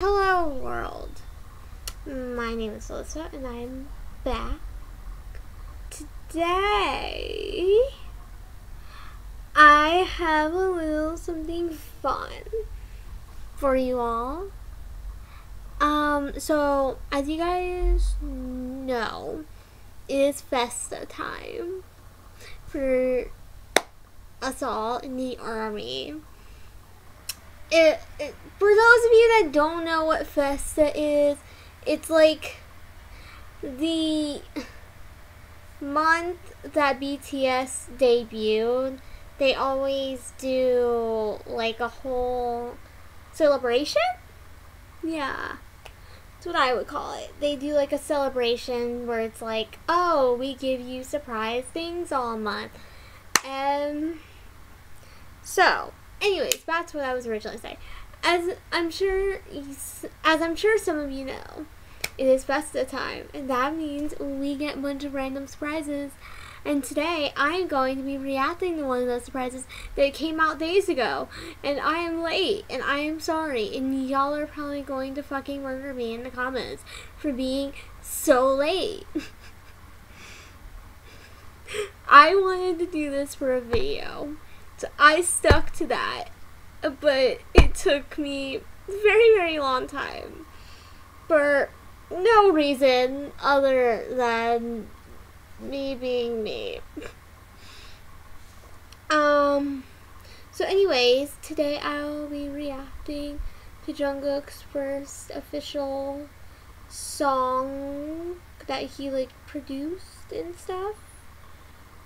Hello world, my name is Alyssa and I'm back. Today I have a little something fun for you all. So as you guys know, it is Festa time for us all in the army. For those of you that don't know what Festa is, it's like the month that BTS debuted. They always do like a whole celebration? Yeah, that's what I would call it. They do like a celebration where it's like, oh, we give you surprise things all month. Anyways, that's what I was originally saying. As I'm sure some of you know, it is Festa time, and that means we get a bunch of random surprises. And today, I am going to be reacting to one of those surprises that came out days ago. And I am late, and I am sorry, and y'all are probably going to fucking murder me in the comments for being so late. I wanted to do this for a video. So I stuck to that, but it took me a very, very long time for no reason other than me being me. So anyways, today I'll be reacting to Jungkook's first official song that he like produced and stuff,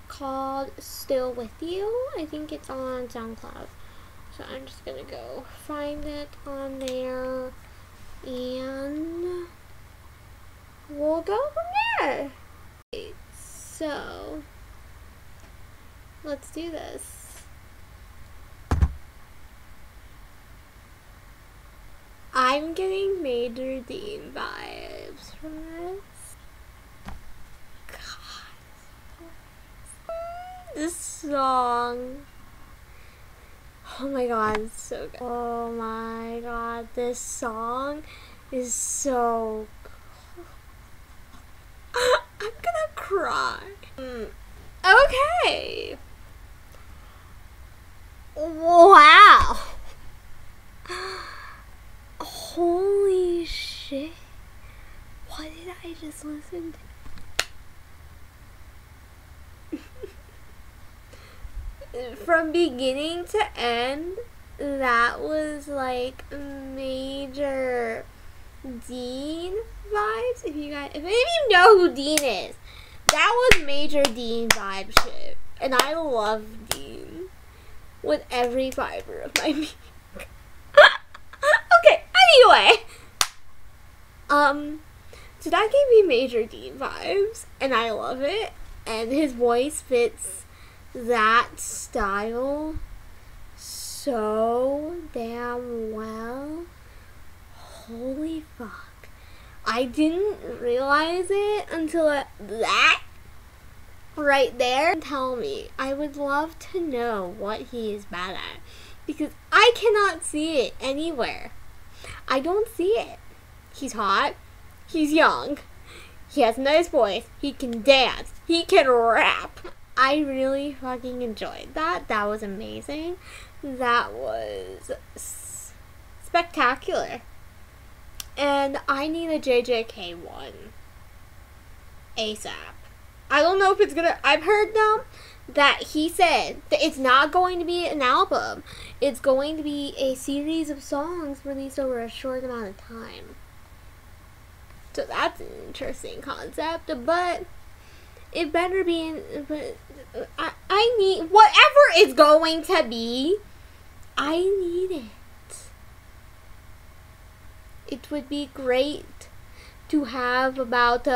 called Still With You. I think it's on SoundCloud. So I'm just gonna go find it on there and we'll go from there. Okay, so let's do this. I'm getting major Dean vibes from this. This song, oh my god, it's so good. Oh my god, this song is so cool. I'm gonna cry. Okay. Wow. Holy shit. What did I just listen to? From beginning to end, that was like major Dean vibes. If any of you know who Dean is, that was major Dean vibe shit. And I love Dean with every fiber of my being. Okay, anyway. So that gave me major Dean vibes, and I love it. And his voice fits that style so damn well. Holy fuck, I didn't realize it until that right there. Tell me, I would love to know what he is bad at, because I cannot see it anywhere. I don't see it. He's hot, he's young, he has a nice voice, he can dance, he can rap. I really fucking enjoyed that. That was amazing. That was spectacular. And I need a JJK one ASAP. I don't know if it's gonna... I've heard though that he said that it's not going to be an album. It's going to be a series of songs released over a short amount of time. So that's an interesting concept, but... it better be in, but I need, whatever it's going to be, I need it. It would be great to have about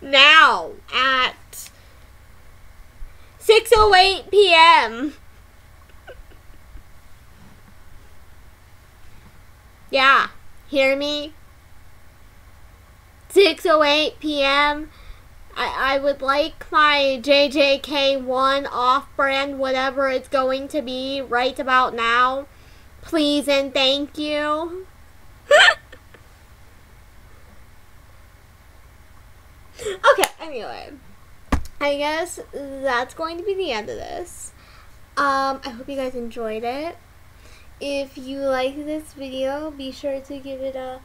now at 6:08 p.m. Yeah, hear me? 6:08 p.m. I would like my JJK1 off-brand, whatever it's going to be, right about now. Please and thank you. Okay, anyway. I guess that's going to be the end of this. I hope you guys enjoyed it. If you like this video, be sure to give it a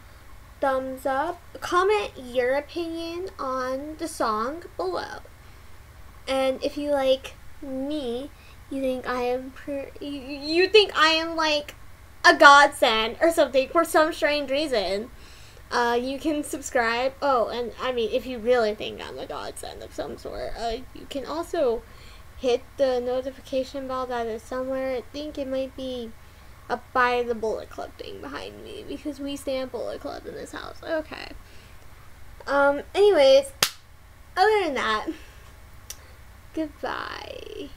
thumbs up. Comment your opinion on the song below. And if you like me, you think I am you think I am like a godsend or something for some strange reason, you can subscribe. Oh, and I mean, if you really think I'm a godsend of some sort, you can also hit the notification bell that is somewhere. I think it might be up by the Bullet Club thing behind me, because we stand Bullet Club in this house. Okay. Anyways, other than that, goodbye.